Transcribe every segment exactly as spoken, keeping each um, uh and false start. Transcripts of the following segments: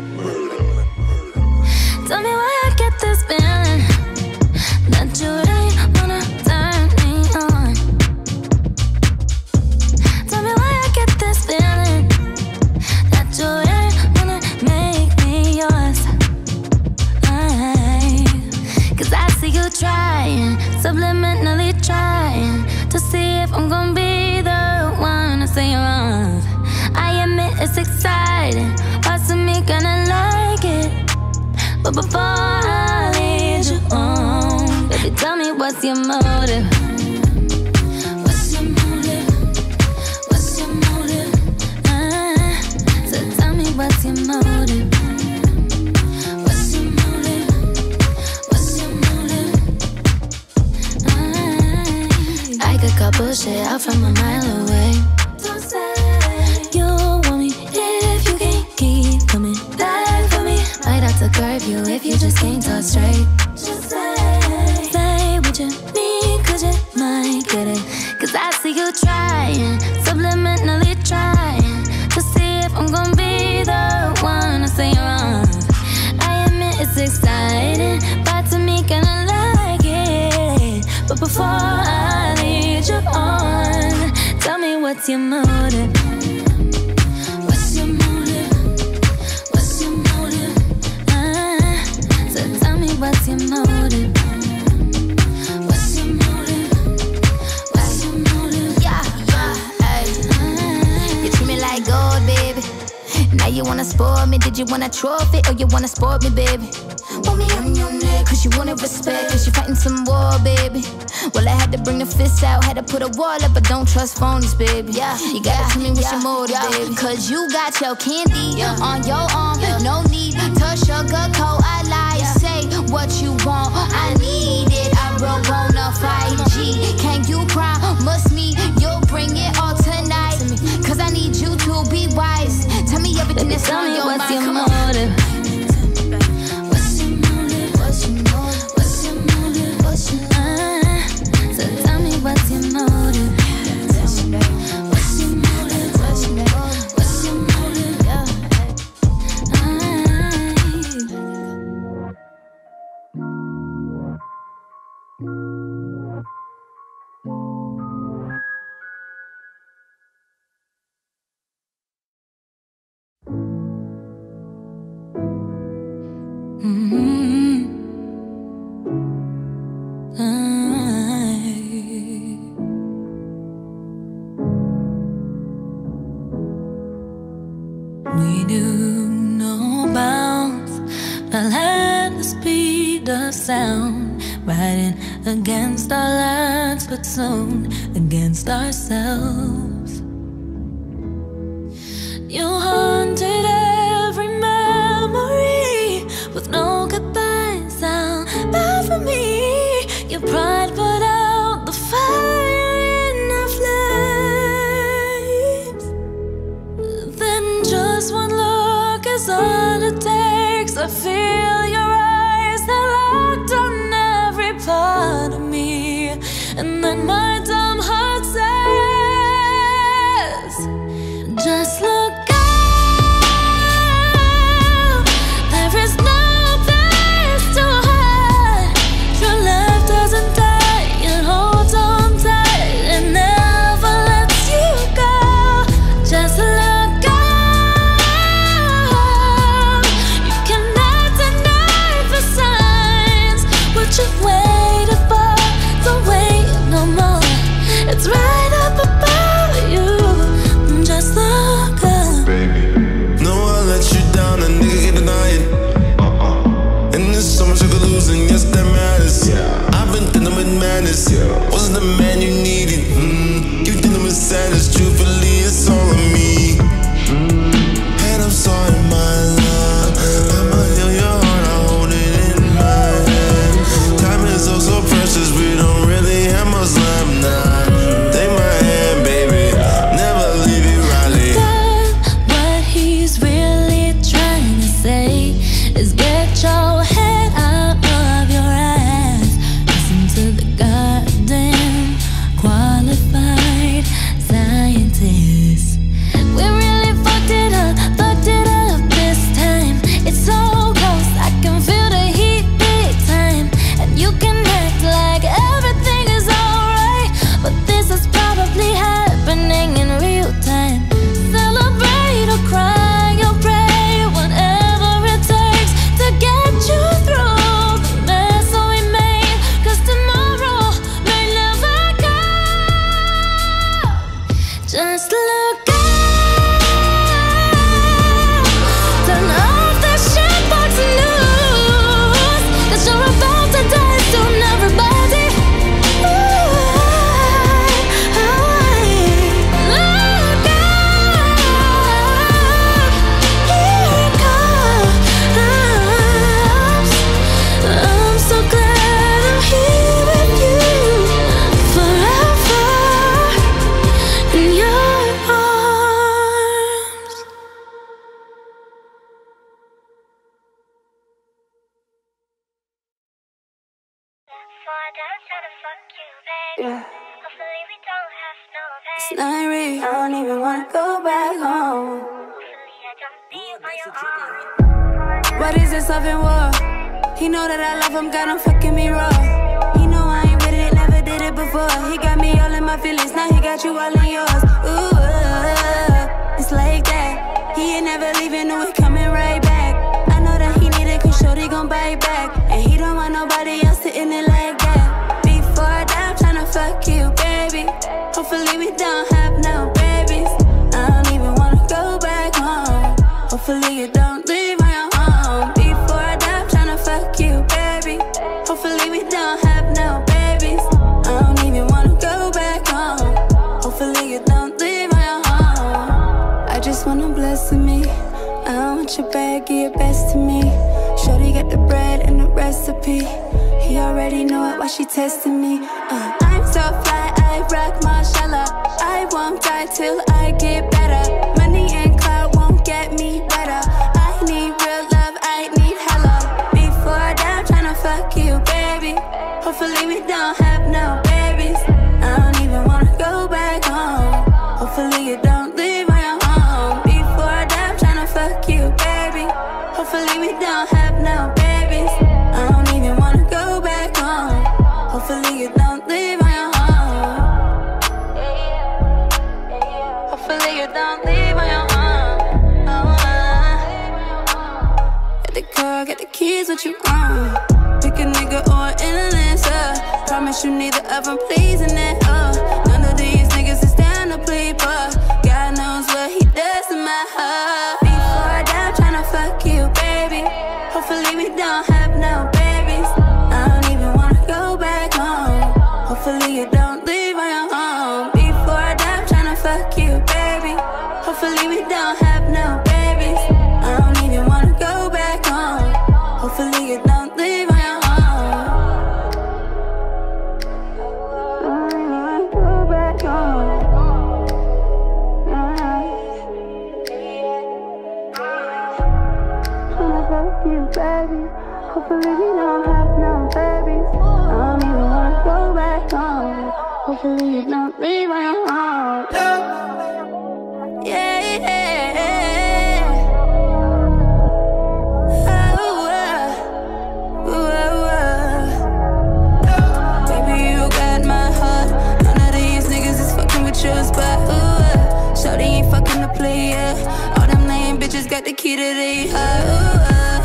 Tell me why I get this feeling that you don't wanna turn me on. Tell me why I get this feeling that you don't wanna make me yours. I, Cause I see you trying, subliminally trying to see if I'm gonna be the one to say you're wrong. I admit it's exciting, parts of me gonna like it. But before I lead you on, baby, tell me what's your motive? What's your motive? What's your motive? Ah, so tell me what's your motive? What's your motive? What's your motive? Ah, I could call bullshit out from a mile away. Don't say you want me if you can't keep coming back. Might have to curve you if you just can't talk straight. Just say, say what you mean, cause you might get it. Cause I see you trying, subliminally trying to see if I'm gonna be the one to say you're wrong. I admit it's exciting, parts of me kinda like it. But before I lead you on, tell me what's your motive? What's your motive? What's your motive? What's your motive? Yeah, yeah, ay. You treat me like gold, baby. Now you wanna spoil me. Did you want a trophy or you wanna spoil me, baby? Want me on your neck, cause you wanted respect, cause you fighting some war, baby. Well, I had to bring the fist out, had to put a wall up, but don't trust phonies, baby. Yeah, you gotta yeah, tell me what's yeah, your motive, yeah, baby. Cause you got your candy yeah. on your arm, yeah. no need to sugar coat. I lie yeah. what you want, I need it. I broke on a five G. Can you promise me you'll bring it all tonight? Cause I need you to be wise. Tell me everything that's on your mind. What's your motive? What's your motive? What's your motive? What's your motive? What's your motive? So tell me what's your motive? What's your motive? What's your motive? What's your motive? I sound, riding against our lives, but soon against ourselves. You haunted every memory with no goodbye sound. Bad for me, your pride put out the fire in our flames. Then just one look is all it takes. I feel your eyes that part of me, and then my dumb heart says, just look up. Just look up, turn off the shitbox news that you're about to die soon, everybody. Ooh, I, I, look up, here it comes. I'm so glad I'm here with you forever in your arms. Yeah. It's not real. I don't even wanna go back home. What is this love and war? He know that I love him, God, don't fucking me raw. He know I ain't with it, never did it before. He got me all in my feelings, now he got you all in yours. Ooh, uh, it's like that. He ain't never leaving, no, he coming right back. I know that he need it, cause shorty gon' bite back. And he don't want nobody else to in it like that. Before I die, I'm tryna fuck you, baby. Hopefully we don't have no babies. I don't even wanna go back home. Hopefully you don't leave on your own. Before I die, I'm tryna fuck you, baby. Hopefully we don't have no babies. I don't even wanna go back home. Hopefully you don't leave on your own. I just want a blessing me. I don't want your bag, give your best to me. Shorty got the bread and the recipe. He already know it, why she testing me? Uh, I'm so fly, I rock mashallah. I won't die till I get better. Money and clout won't get me better. I need real love, I need hello. Before I die, I'm tryna fuck you, baby. Hopefully we don't have no babies. I don't even wanna go back home. Hopefully you don't leave on your own. Before I die, I'm tryna fuck you, baby. Hopefully we don't have no babies. I don't even wanna go back home. Hopefully you don't leave on your own. Hopefully you don't leave on your own. Oh, uh. Get the car, get the keys, what you want? Pick a nigga or an influencer. Promise you neither of them pleasing it. Uh. None of these niggas is down to play, but God knows what he does in my heart. Before I die, I'm tryna fuck you, baby. Hopefully we don't have no babies. I don't even wanna go back home. Hopefully you don't leave on your own. Before I die, I'm tryna fuck you, baby. Hopefully we don't have no babies. I don't even wanna go back home. Hopefully you don't leave on your own. I don't wanna go back home. Tryna fuck you, baby. Hopefully we don't have no babies. I don't even wanna go back home. Hopefully you don't leave on your own. Yeah, yeah, yeah. Oh, uh, ooh, uh, uh. Baby, you got my heart. None of these niggas is fucking with yours, but ooh, uh, shorty ain't fucking a player. All them lame bitches got the key to the heart. Ooh, uh,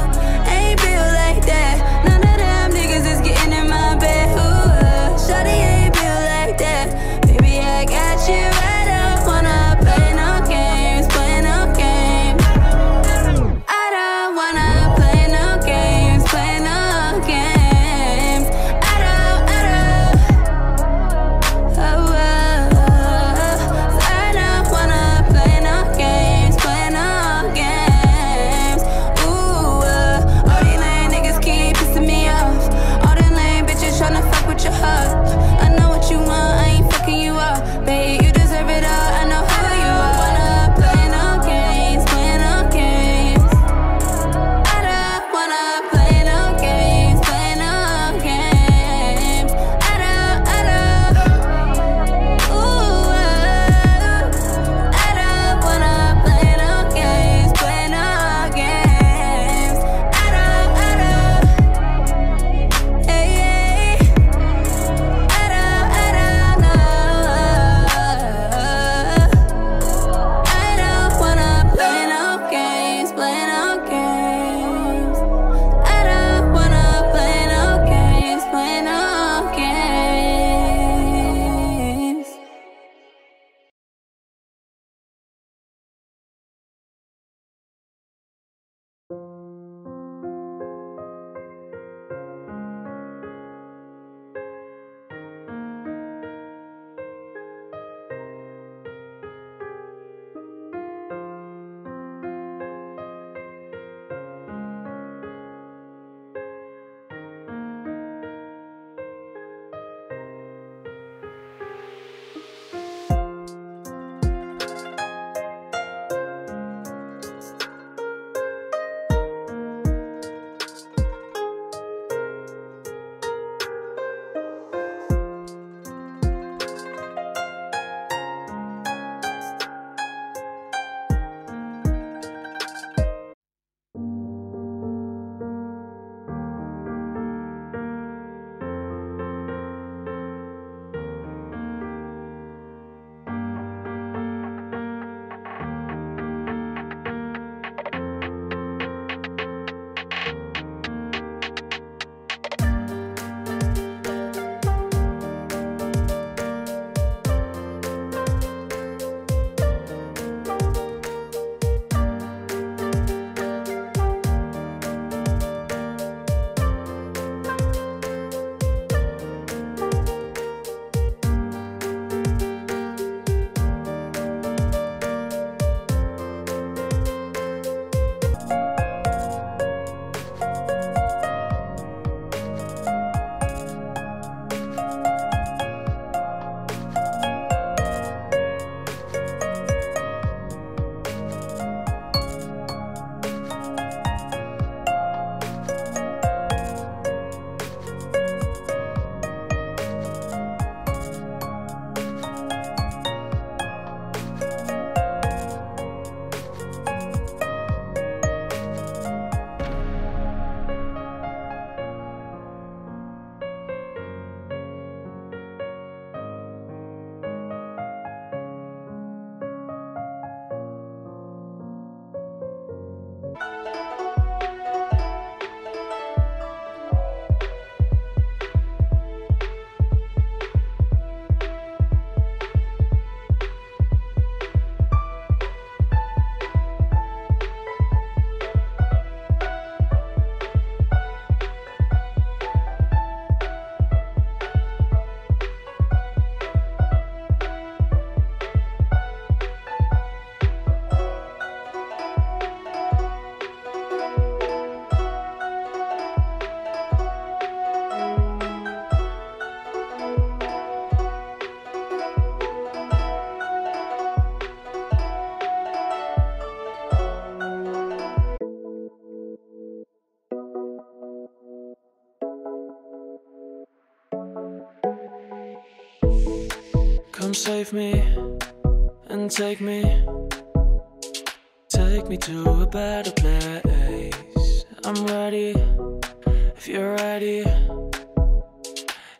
ain't real like that. None of them niggas is getting in my bed. Ooh, uh, shorty ain't real like that. Baby, I got you. I don't wanna play no games, play no games. I don't wanna play no games, play no games. I don't, I don't. Oh, oh, I don't wanna play no games, play no games. Ooh, save me and take me, take me to a better place. I'm ready, if you're ready,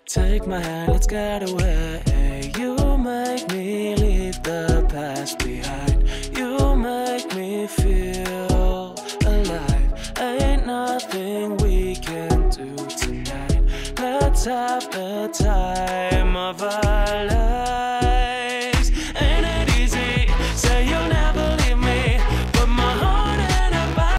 take my hand, let's get away. You make me leave the past behind, you make me feel alive. Ain't nothing we can do tonight, let's have the time of our lives.